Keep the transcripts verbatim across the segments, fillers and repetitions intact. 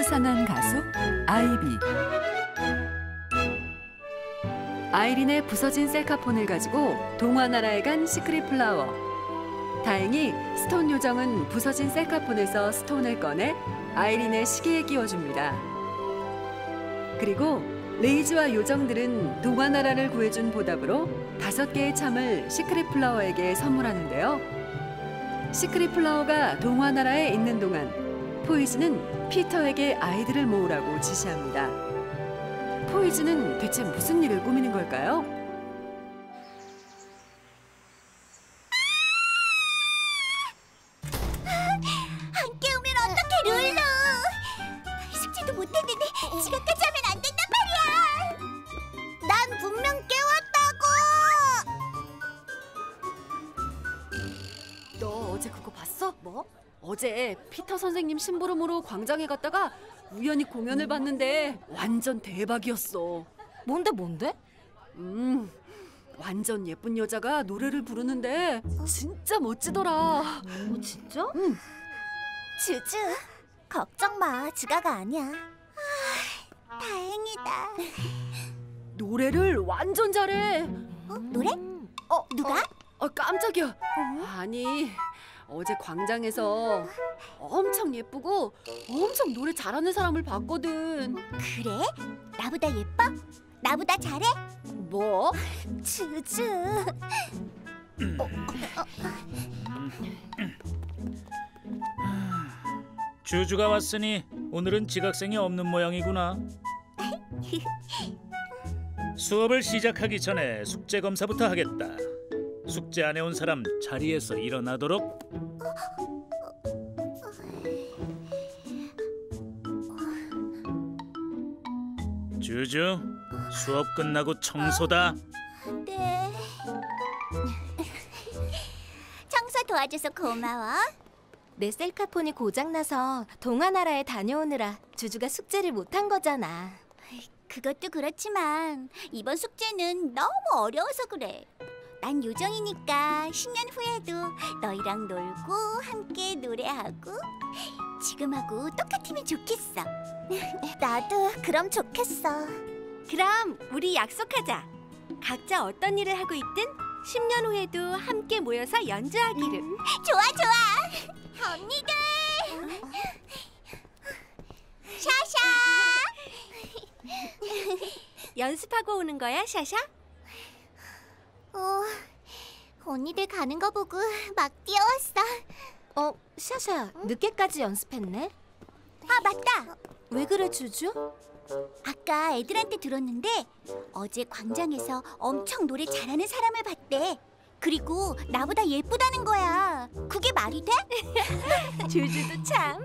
수상한 가수 아이비. 아이린의 부서진 셀카폰을 가지고 동화 나라에 간 시크릿 플라워. 다행히 스톤 요정은 부서진 셀카폰에서 스톤을 꺼내 아이린의 시계에 끼워줍니다. 그리고 레이즈와 요정들은 동화 나라를 구해준 보답으로 다섯 개의 참을 시크릿 플라워에게 선물하는데요. 시크릿 플라워가 동화 나라에 있는 동안 포이즈는 피터에게 아이들을 모으라고 지시합니다. 포이즈는 대체 무슨 일을 꾸미는 걸까요? 안 깨우면 어떡해, 룰루! 숙제도 못했는데 지각까지 하면 안 된단 말이야! 난 분명 깨웠다고! 너 어제 그거 봤어? 뭐? 어제 피터 선생님 심부름으로 광장에 갔다가 우연히 공연을 봤는데 완전 대박이었어. 뭔데 뭔데? 음, 완전 예쁜 여자가 노래를 부르는데 진짜 멋지더라. 어, 진짜? 응. 주주, 걱정 마. 지가가 아니야. 아, 다행이다. 노래를 완전 잘해. 어? 노래? 어, 누가? 어, 어 깜짝이야. 어? 아니... 어제 광장에서 엄청 예쁘고 엄청 노래 잘하는 사람을 봤거든. 그래? 나보다 예뻐? 나보다 잘해? 뭐? 주주. 어, 어, 어. 주주가 왔으니 오늘은 지각생이 없는 모양이구나. 수업을 시작하기 전에 숙제 검사부터 하겠다. 숙제 안 해온 사람 자리에서 일어나도록. 주주, 수업 끝나고 청소다. 어, 네. 청소 도와줘서 고마워. 내 셀카폰이 고장나서 동화 나라에 다녀오느라 주주가 숙제를 못한 거잖아. 그것도 그렇지만 이번 숙제는 너무 어려워서 그래. 난 요정이니까 십 년 후에도 너희랑 놀고 함께 노래하고 지금하고 똑같으면 좋겠어. 나도 그럼 좋겠어. 그럼 우리 약속하자. 각자 어떤 일을 하고 있든 십 년 후에도 함께 모여서 연주하기를. 음, 좋아 좋아. 언니들. 샤샤. 연습하고 오는 거야, 샤샤? 어, 언니들 가는 거 보고 막 뛰어왔어. 어, 샤샤, 응? 늦게까지 연습했네? 아, 맞다! 왜 그래, 주주? 아까 애들한테 들었는데 어제 광장에서 엄청 노래 잘하는 사람을 봤대. 그리고 나보다 예쁘다는 거야. 그게 말이 돼? 주주도 참.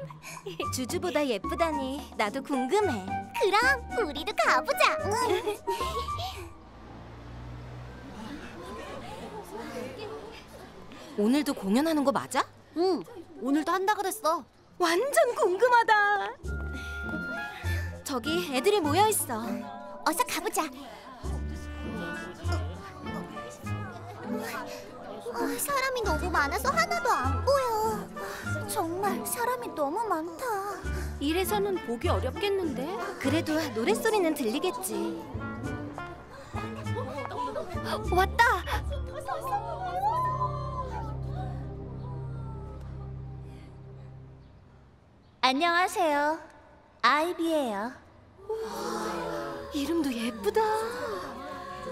주주보다 예쁘다니 나도 궁금해. 그럼 우리도 가보자. 응. 오늘도 공연하는 거 맞아? 응, 오늘도 한다 그랬어. 완전 궁금하다. 저기 애들이 모여 있어. 어서 가보자. 어, 사람이 너무 많아서 하나도 안 보여. 정말 사람이 너무 많다. 이래서는 보기 어렵겠는데? 그래도 노랫소리는 들리겠지. 왔다! 안녕하세요. 아이비예요. 우와, 이름도 예쁘다.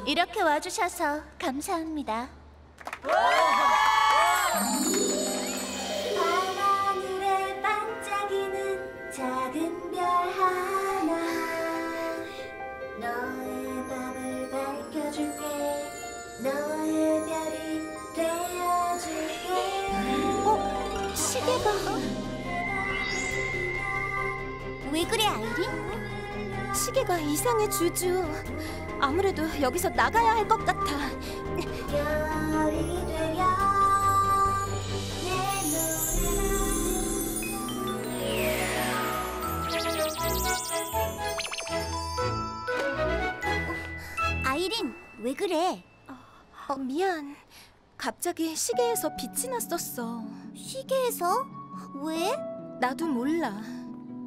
이렇게 와주셔서 감사합니다. 밤하늘에 반짝이는 작은 별 하나, 너의 밤을 밝혀줄게. 너의 별이 되어줄게. 어? 시계가... 왜 그래, 아이린? 시계가 이상해, 주주. 아무래도 여기서 나가야 할 것 같아. 별이 되려 내 아이린, 왜 그래? 어, 미안. 갑자기 시계에서 빛이 났었어. 시계에서? 왜? 나도 몰라.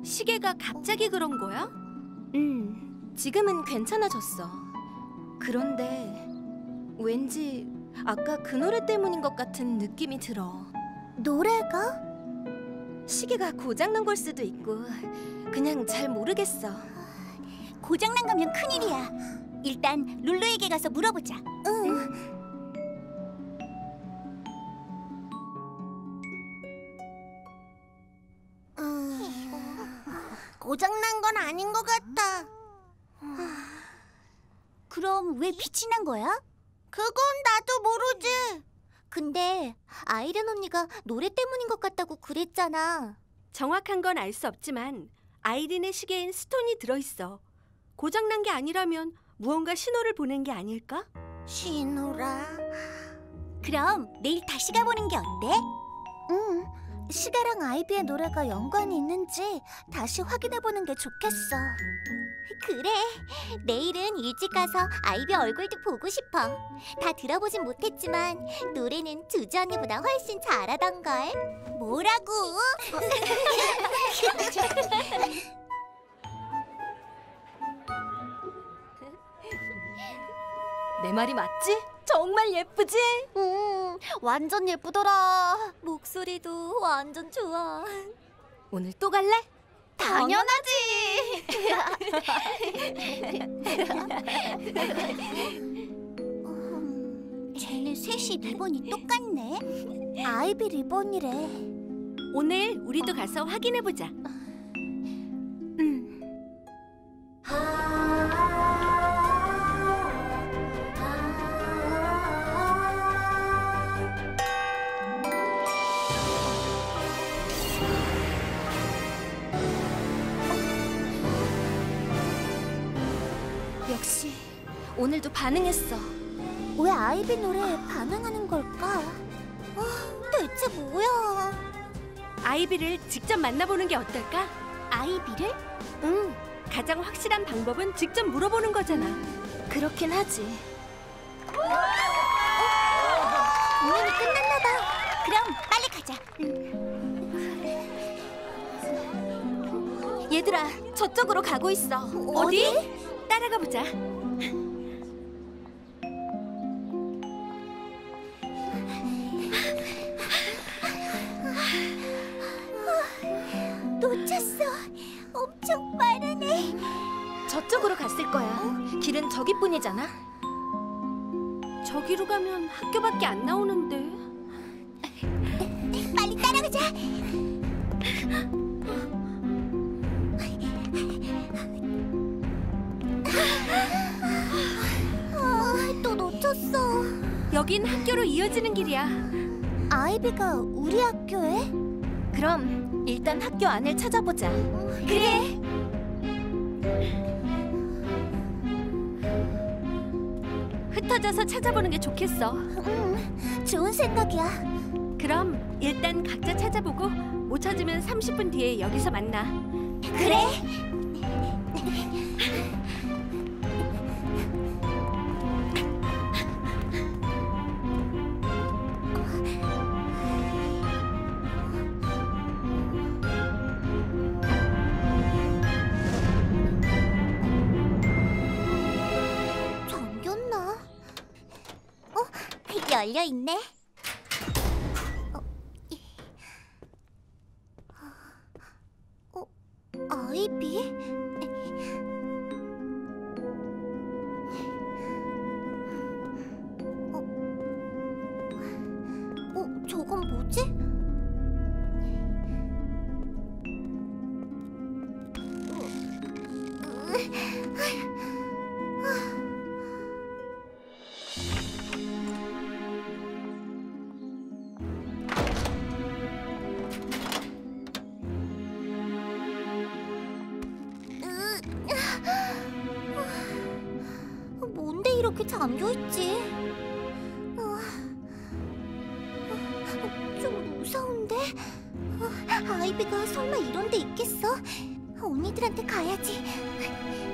시계가 갑자기 그런 거야? 음, 지금은 괜찮아졌어. 그런데 왠지 아까 그 노래 때문인 것 같은 느낌이 들어. 노래가? 시계가 고장난 걸 수도 있고 그냥 잘 모르겠어. 고장난 거면 큰일이야. 일단 룰루에게 가서 물어보자. 응. 응. 고장난 건 아닌 것 같아. 그럼 왜 빛이 난 거야? 그건 나도 모르지. 근데 아이린 언니가 노래 때문인 것 같다고 그랬잖아. 정확한 건 알 수 없지만 아이린의 시계엔 스톤이 들어있어. 고장난 게 아니라면 무언가 신호를 보낸 게 아닐까? 신호라? 그럼 내일 다시 가보는 게 어때? 응. 시계랑 아이비의 노래가 연관이 있는지 다시 확인해보는 게 좋겠어. 그래, 내일은 일찍 가서 아이비 얼굴도 보고 싶어. 다 들어보진 못했지만 노래는 주주 언니보다 훨씬 잘하던걸. 뭐라고? 내 말이 맞지? 정말 예쁘지? 음, 완전 예쁘더라. 목소리도 완전 좋아. 오늘 또 갈래? 당연하지. 음, 쟤네 셋이 리본이 똑같네. 아이비 리본이래. 오늘 우리도 가서 확인해보자. 음. 역시 오늘도 반응했어. 왜 아이비 노래에 반응하는 걸까? 어, 대체 뭐야? 아이비를 직접 만나보는 게 어떨까? 아이비를? 응, 가장 확실한 방법은 직접 물어보는 거잖아. 음, 그렇긴 하지. 어? 공연이 끝났나 봐. 그럼 빨리 가자. 음. 얘들아, 저쪽으로 가고 있어. 어디? 어디? 따라가 보자. 놓쳤어. 엄청 빠르네. 저쪽으로 갔을 거야. 어? 길은 저기뿐이잖아. 저기로 가면 학교밖에 안 나오는데. 빨리 따라가자. 여긴 학교로 이어지는 길이야. 아이비가 우리 학교에? 그럼 일단 학교 안을 찾아보자. 음, 그래. 흩어져서 찾아보는 게 좋겠어. 음, 좋은 생각이야. 그럼 일단 각자 찾아보고 못 찾으면 삼십 분 뒤에 여기서 만나. 그래. 열려있네. 어, 어, 아이비? 어, 어, 저건 뭐지? 이렇게 잠겨있지? 어, 어, 좀 무서운데? 어, 아이비가 설마 이런 데 있겠어? 언니들한테 가야지.